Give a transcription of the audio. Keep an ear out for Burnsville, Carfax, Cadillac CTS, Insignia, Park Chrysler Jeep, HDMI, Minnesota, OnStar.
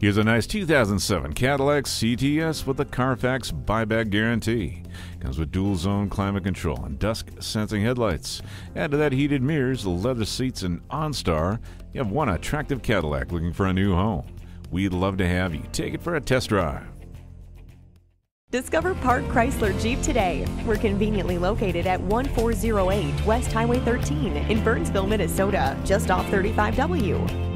Here's a nice 2007 Cadillac CTS with a Carfax buyback guarantee. Comes with dual zone climate control and dusk sensing headlights. Add to that heated mirrors, leather seats, and OnStar, you have one attractive Cadillac looking for a new home. We'd love to have you take it for a test drive. Discover Park Chrysler Jeep today. We're conveniently located at 1408 West Highway 13 in Burnsville, Minnesota, just off 35W.